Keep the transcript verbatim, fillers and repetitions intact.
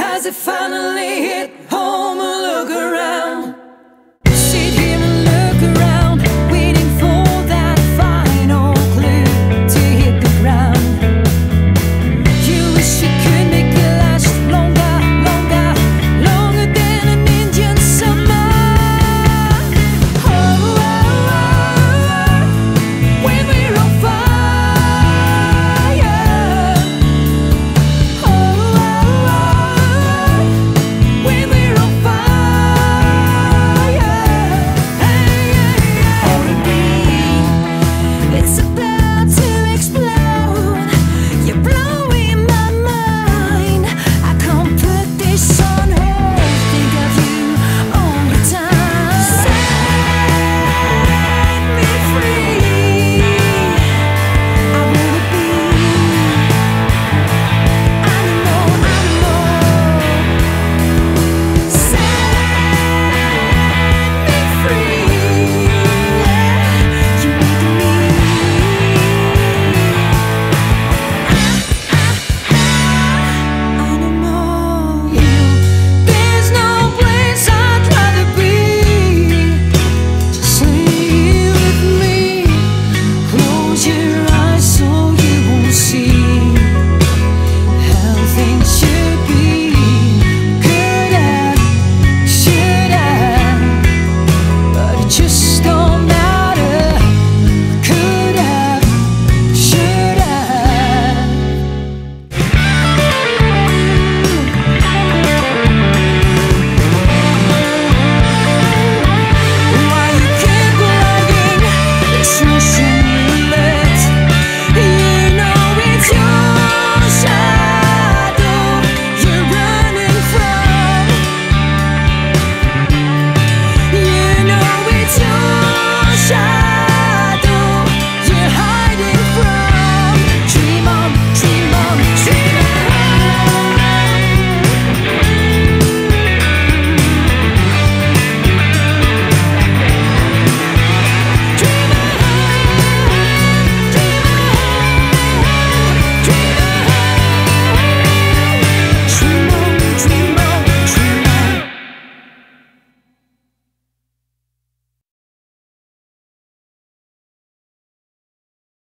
'Cause it finally hit home.